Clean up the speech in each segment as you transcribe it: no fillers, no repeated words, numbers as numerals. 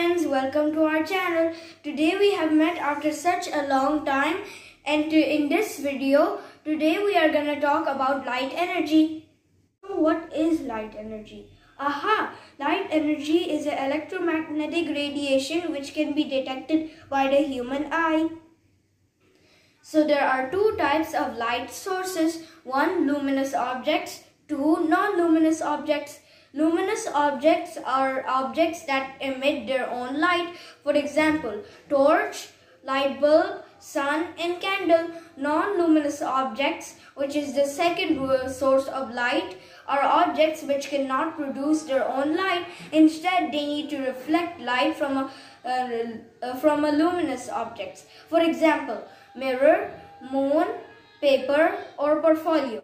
friends, welcome to our channel. Today we have met after such a long time, and in this video today we are gonna talk about light energy. So what is light energy? Light energy is an electromagnetic radiation which can be detected by the human eye. So there are two types of light sources: one, luminous objects; two, non-luminous objects. Luminous objects are objects that emit their own light, for example, torch, light bulb, sun, and candle. Non-luminous objects, which is the second source of light, are objects which cannot produce their own light. Instead, they need to reflect light from a luminous object. For example, mirror, moon, paper, or portfolio.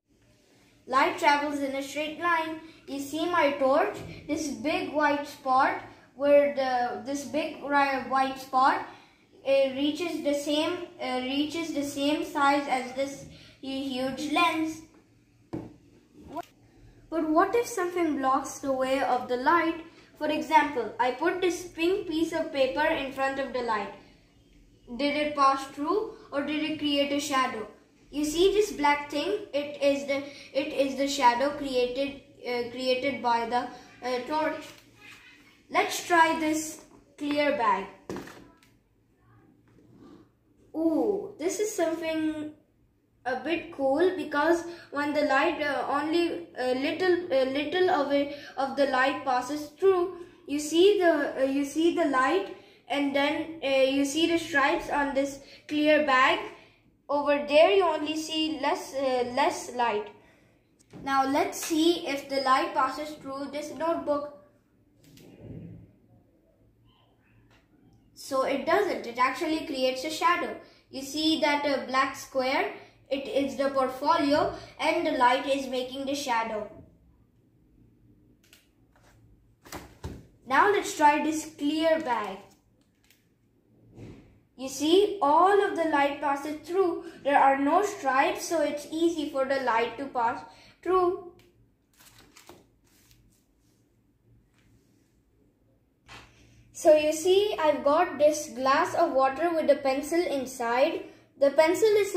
Light travels in a straight line. You see my torch, this big white spot, where this big white spot reaches the same size as this huge lens. But what if something blocks the way of the light? For example, I put this pink piece of paper in front of the light. Did it pass through, or did it create a shadow? You see this black thing? It is the shadow created by the torch. Let's try this clear bag. Ooh, this is something a bit cool, because when the light only a little of the light passes through, you see the light, and then you see the stripes on this clear bag. Over there you only see less light. Now let's see if the light passes through this notebook. So it doesn't. It actually creates a shadow. You see that black square? It is the portfolio, and the light is making the shadow. Now let's try this clear bag. You see, all of the light passes through. There are no stripes, so it's easy for the light to pass through. So you see, I've got this glass of water with a pencil inside. The pencil is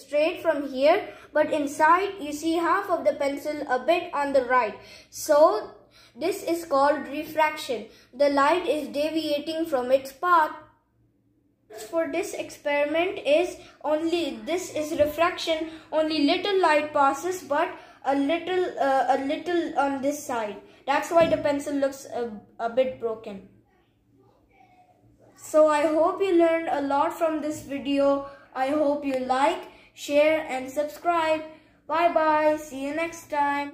straight from here, but inside you see half of the pencil a bit on the right. So this is called refraction. The light is deviating from its path. For this experiment is only this is refraction. Only little light passes, but a little on this side. That's why the pencil looks a bit broken. So I hope you learned a lot from this video. I hope you like, share, and subscribe. Bye bye. See you next time.